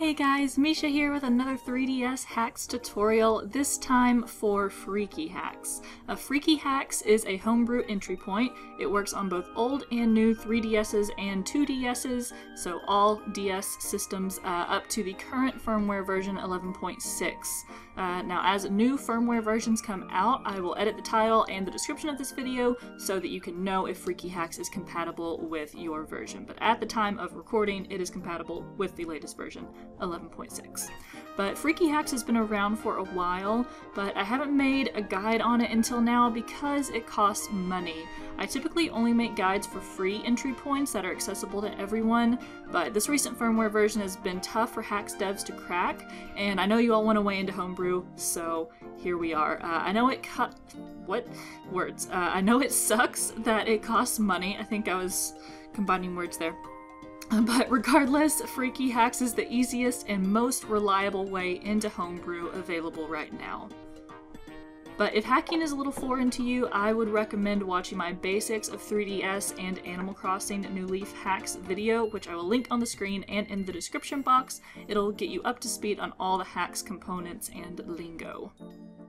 Hey guys, Misha here with another 3DS Hacks tutorial, this time for Freaky Hacks. Freaky Hacks is a homebrew entry point. It works on both old and new 3DSs and 2DSs, so all DS systems up to the current firmware version 11.6. Now, as new firmware versions come out, I will edit the title and the description of this video so that you can know if Freaky Hacks is compatible with your version. But at the time of recording, it is compatible with the latest version. 11.6. But Freaky Hacks has been around for a while, but I haven't made a guide on it until now because it costs money. I typically only make guides for free entry points that are accessible to everyone, but this recent firmware version has been tough for Hacks devs to crack, and I know you all want to weigh into homebrew, so here we are. I know it sucks that it costs money. I think I was combining words there. But regardless, Freaky Hacks is the easiest and most reliable way into homebrew available right now. But if hacking is a little foreign to you, I would recommend watching my Basics of 3DS and Animal Crossing New Leaf Hacks video, which I will link on the screen and in the description box. It'll get you up to speed on all the hacks components and lingo.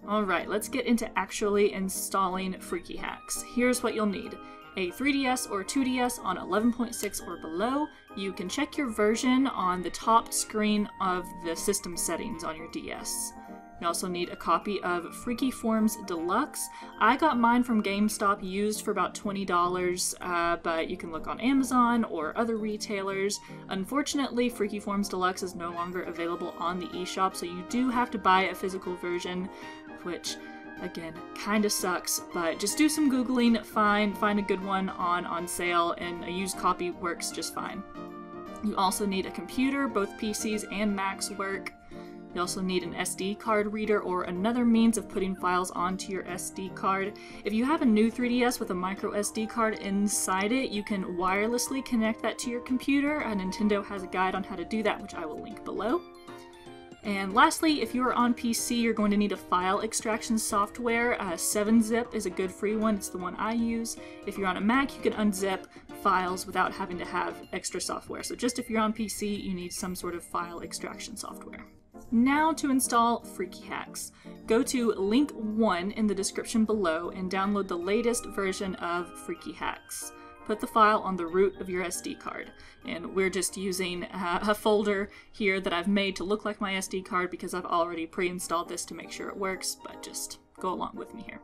Alright, let's get into actually installing Freaky Hacks. Here's what you'll need. A 3DS or 2DS on 11.6 or below. You can check your version on the top screen of the system settings on your DS. You also need a copy of Freaky Forms Deluxe. I got mine from GameStop used for about $20, but you can look on Amazon or other retailers. Unfortunately, Freaky Forms Deluxe is no longer available on the eShop, so you do have to buy a physical version, which again, kind of sucks, but just do some Googling, find a good one on sale, and a used copy works just fine. You also need a computer, both PCs and Macs work. You also need an SD card reader or another means of putting files onto your SD card. If you have a new 3DS with a micro SD card inside it, you can wirelessly connect that to your computer. Nintendo has a guide on how to do that, which I will link below. And lastly, if you are on PC, you're going to need a file extraction software. 7-Zip is a good free one, it's the one I use. If you're on a Mac, you can unzip files without having to have extra software. So just if you're on PC, you need some sort of file extraction software. Now to install Freaky Hacks. Go to link 1 in the description below and download the latest version of Freaky Hacks. Put the file on the root of your SD card. And we're just using a folder here that I've made to look like my SD card because I've already pre-installed this to make sure it works, but just go along with me here.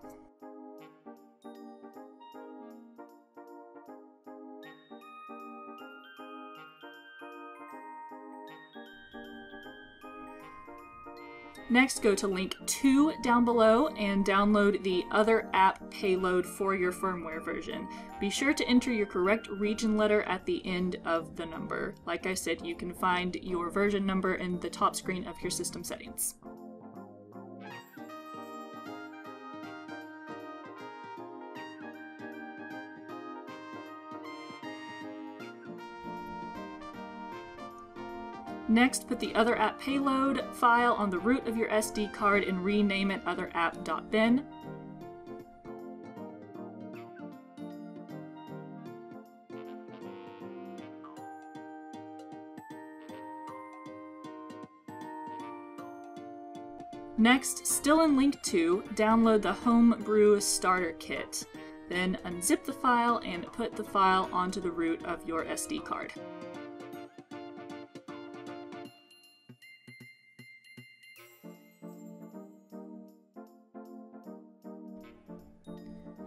Next, go to link 2 down below and download the other app payload for your firmware version. Be sure to enter your correct region letter at the end of the number. Like I said, you can find your version number in the top screen of your system settings. Next, put the other app payload file on the root of your SD card and rename it otherapp.bin. Next, still in link 2, download the Homebrew Starter Kit. Then unzip the file and put the file onto the root of your SD card.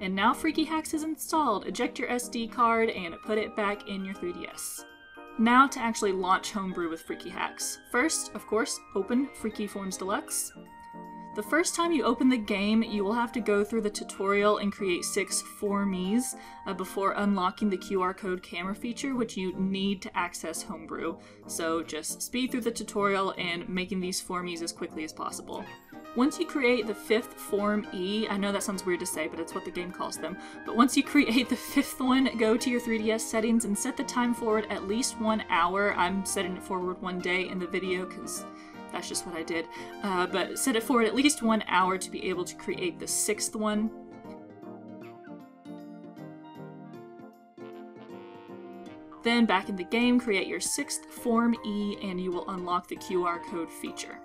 And now Freaky Hacks is installed. Eject your SD card and put it back in your 3DS. Now to actually launch homebrew with Freaky Hacks. First, of course, open Freaky Forms Deluxe. The first time you open the game, you will have to go through the tutorial and create 6 formies before unlocking the QR code camera feature, which you need to access homebrew. So just speed through the tutorial and making these formies as quickly as possible. Once you create the 5th Form E, I know that sounds weird to say, but it's what the game calls them. But once you create the 5th one, go to your 3DS settings and set the time forward at least 1 hour. I'm setting it forward 1 day in the video because that's just what I did. But set it forward at least 1 hour to be able to create the 6th one. Then back in the game, create your sixth Form E and you will unlock the QR code feature.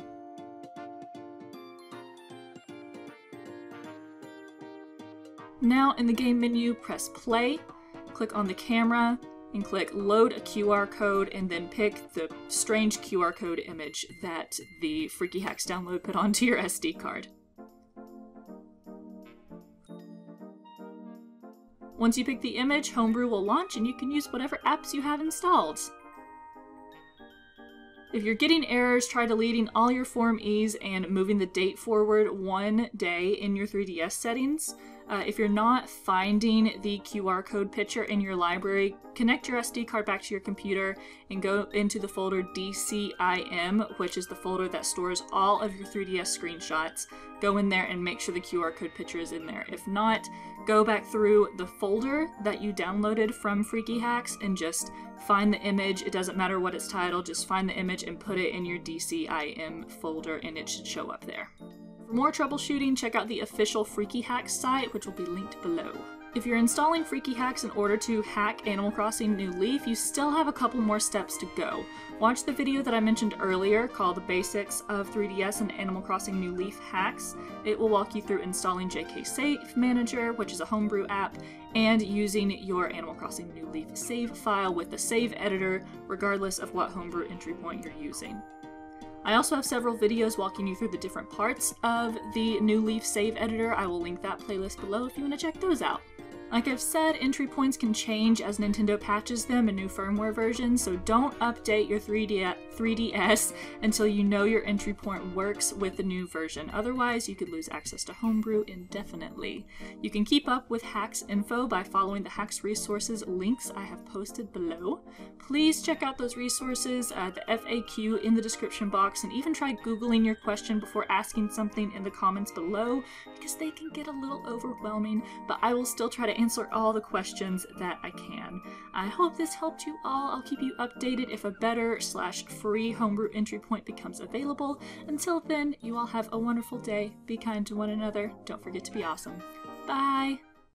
Now in the game menu, press play, click on the camera, and click load a QR code and then pick the strange QR code image that the Freaky Hacks download put onto your SD card. Once you pick the image, Homebrew will launch and you can use whatever apps you have installed. If you're getting errors, try deleting all your Form E's and moving the date forward one day in your 3DS settings. If you're not finding the QR code picture in your library, connect your SD card back to your computer and go into the folder DCIM, which is the folder that stores all of your 3DS screenshots. Go in there and make sure the QR code picture is in there. If not, go back through the folder that you downloaded from Freaky Hacks and just find the image. It doesn't matter what it's titled, just find the image and put it in your DCIM folder and it should show up there. For more troubleshooting, check out the official Freaky Hacks site, which will be linked below. If you're installing Freaky Hacks in order to hack Animal Crossing New Leaf, you still have a couple more steps to go. Watch the video that I mentioned earlier called The Basics of 3DS and Animal Crossing New Leaf Hacks. It will walk you through installing JK Save Manager, which is a homebrew app, and using your Animal Crossing New Leaf save file with the save editor, regardless of what homebrew entry point you're using. I also have several videos walking you through the different parts of the New Leaf Save Editor. I will link that playlist below if you want to check those out. Like I've said, entry points can change as Nintendo patches them in new firmware versions, so don't update your 3DS until you know your entry point works with the new version. Otherwise, you could lose access to Homebrew indefinitely. You can keep up with Hacks info by following the Hacks resources links I have posted below. Please check out those resources, the FAQ in the description box, and even try Googling your question before asking something in the comments below, because they can get a little overwhelming, but I will still try to answer all the questions that I can. I hope this helped you all. I'll keep you updated if a better/free homebrew entry point becomes available. Until then, you all have a wonderful day. Be kind to one another. Don't forget to be awesome. Bye!